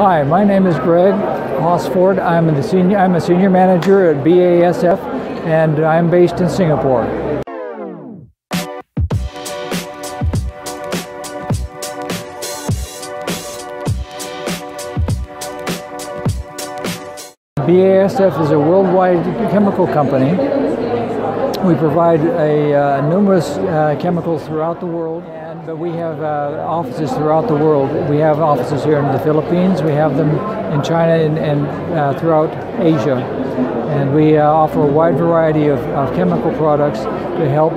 Hi, my name is Greg Hosford. I'm a senior manager at BASF, and I'm based in Singapore. BASF is a worldwide chemical company. We provide numerous chemicals throughout the world. But we have offices throughout the world. We have offices here in the Philippines, we have them in China and throughout Asia. And we offer a wide variety of chemical products to help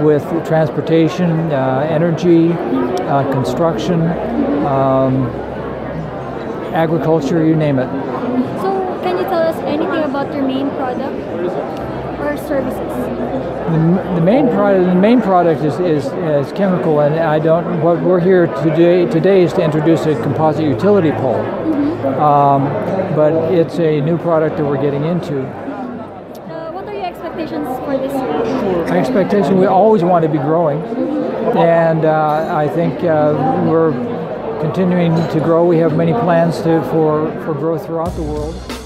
with transportation, energy, construction, agriculture, you name it. So can you tell us anything about your main product? Services. The main product is chemical, and what we're here today is to introduce a composite utility pole. Mm-hmm. But it's a new product that we're getting into. What are your expectations for this year? My expectation, we always want to be growing, and I think we're continuing to grow. We have many plans for growth throughout the world.